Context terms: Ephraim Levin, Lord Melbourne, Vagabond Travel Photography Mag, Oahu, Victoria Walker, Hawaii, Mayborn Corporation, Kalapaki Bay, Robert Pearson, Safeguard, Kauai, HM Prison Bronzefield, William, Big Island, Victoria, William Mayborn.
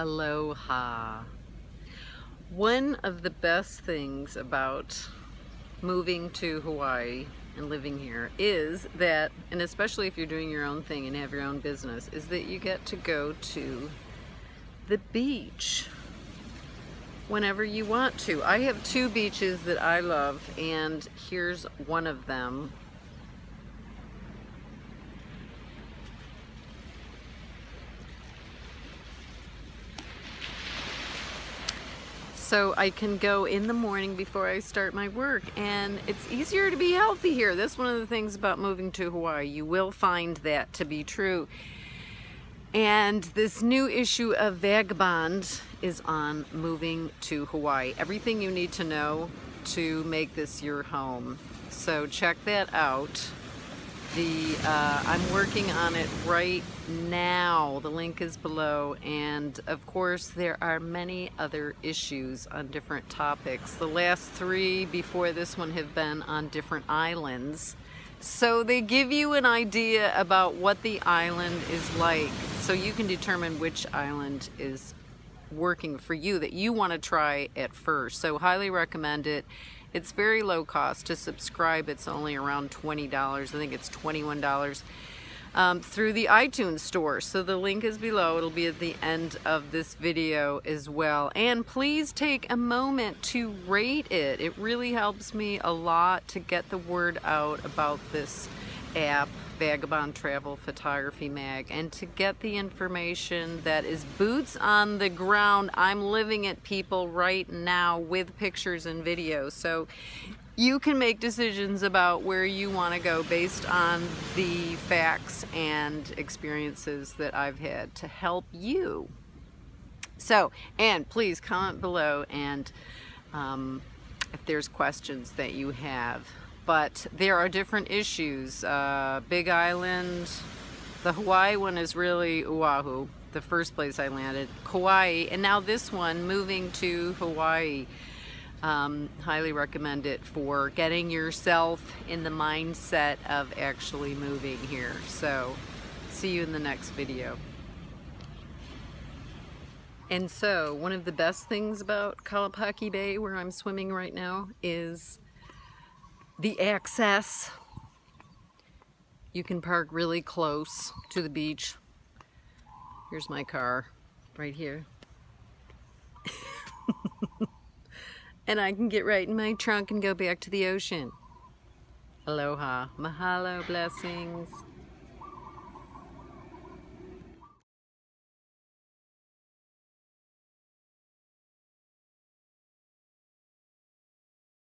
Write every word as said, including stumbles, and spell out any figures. Aloha. One of the best things about moving to Hawaii and living here is that, and especially if you're doing your own thing and have your own business, is that you get to go to the beach whenever you want to. I have two beaches that I love, and here's one of them. So I can go in the morning before I start my work, and it's easier to be healthy here. That's one of the things about moving to Hawaii. You will find that to be true. And this new issue of Vagabond is on moving to Hawaii. Everything you need to know to make this your home. So check that out. The uh, I'm working on it right now. The link is below, and of course there are many other issues on different topics. The last three before this one have been on different islands, so they give you an idea about what the island is like, so you can determine which island is working for you that you want to try at first. So highly recommend it. It's very low cost to subscribe. It's only around twenty dollars. I think it's twenty-one dollars um, through the iTunes store. So the link is below. It'll be at the end of this video as well. And please take a moment to rate it. It really helps me a lot to get the word out about this app, Vagabond Travel Photography Mag, and to get the information that is boots on the ground. I'm living it, people, right now with pictures and videos, so you can make decisions about where you want to go based on the facts and experiences that I've had to help you. So, and please comment below, and um, if there's questions that you have. But there are different issues. Uh, Big Island, the Hawaii one is really Oahu, the first place I landed, Kauai, and now this one, moving to Hawaii. Um, highly recommend it for getting yourself in the mindset of actually moving here. So, see you in the next video. And so, one of the best things about Kalapaki Bay, where I'm swimming right now, is the access. You can park really close to the beach. Here's my car right here. And I can get right in my trunk and go back to the ocean. Aloha. Mahalo. Blessings.